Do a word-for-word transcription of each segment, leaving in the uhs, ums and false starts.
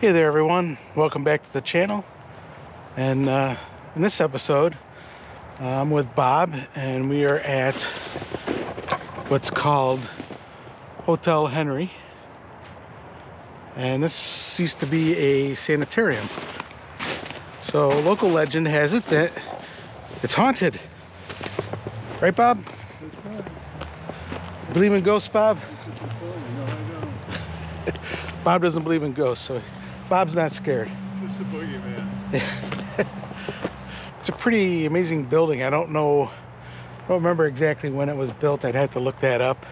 Hey there everyone, welcome back to the channel. And uh, in this episode, uh, I'm with Bob and we are at what's called Hotel Henry. And this used to be a sanitarium. So local legend has it that it's haunted. Right, Bob? Believe in ghosts, Bob? No, I don't. Bob doesn't believe in ghosts, so Bob's not scared. Just a boogeyman. It's a pretty amazing building. I don't know, I don't remember exactly when it was built. I'd have to look that up.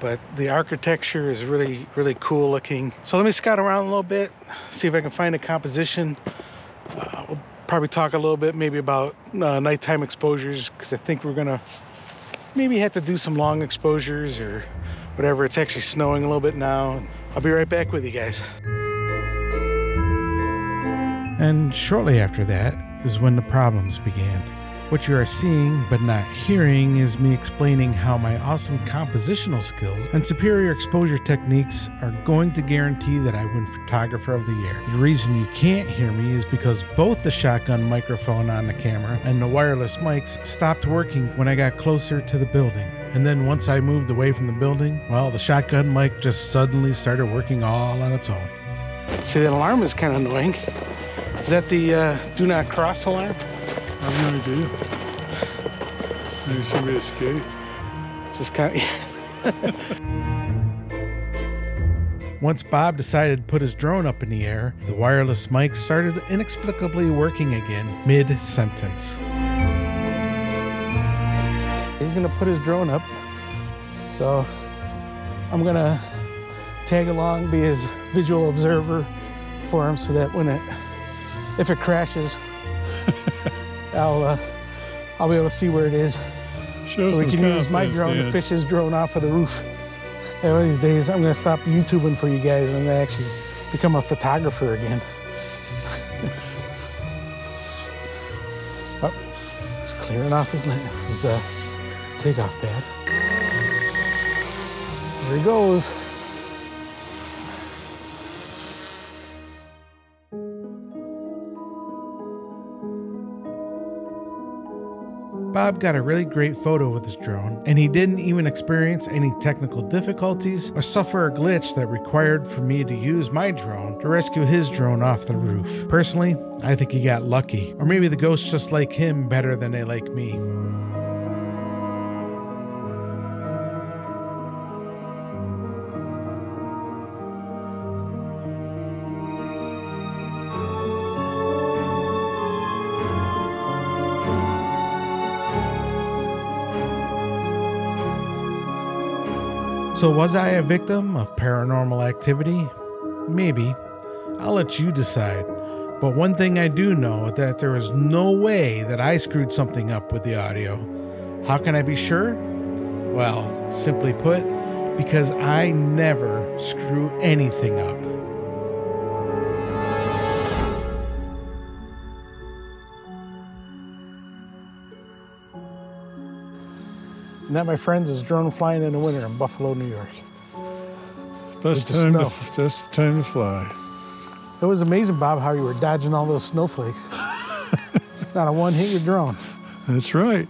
But the architecture is really, really cool looking. So let me scout around a little bit, see if I can find a composition. Uh, we'll probably talk a little bit maybe about uh, nighttime exposures, because I think we're gonna maybe have to do some long exposures or whatever. It's actually snowing a little bit now. I'll be right back with you guys. And shortly after that is when the problems began. What you are seeing but not hearing is me explaining how my awesome compositional skills and superior exposure techniques are going to guarantee that I win Photographer of the Year. The reason you can't hear me is because both the shotgun microphone on the camera and the wireless mics stopped working when I got closer to the building. And then once I moved away from the building, well, the shotgun mic just suddenly started working all on its own. See, that alarm is kind of annoying. Is that the uh, do not cross alarm? I have no idea. Maybe somebody escaped. Just kind of. Once Bob decided to put his drone up in the air, the wireless mic started inexplicably working again mid-sentence. He's gonna put his drone up, so I'm gonna tag along, be his visual observer for him, so that when it, if it crashes, I'll, uh, I'll be able to see where it is. Show so we can use my drone Dad. to fish his drone off of the roof. And one of these days, I'm gonna stop YouTubing for you guys and actually become a photographer again. Oh, he's clearing off his land. This is a takeoff pad. There he goes. Bob got a really great photo with his drone, and he didn't even experience any technical difficulties or suffer a glitch that required for me to use my drone to rescue his drone off the roof. Personally, I think he got lucky. Or maybe the ghosts just like him better than they like me. So was I a victim of paranormal activity? Maybe. I'll let you decide. But one thing I do know is that there is no way that I screwed something up with the audio. How can I be sure? Well, simply put, because I never screw anything up. And that, my friends, is drone flying in the winter in Buffalo, New York. Best time, to, best time to fly. It was amazing, Bob, how you were dodging all those snowflakes. Not a one hit your drone. That's right.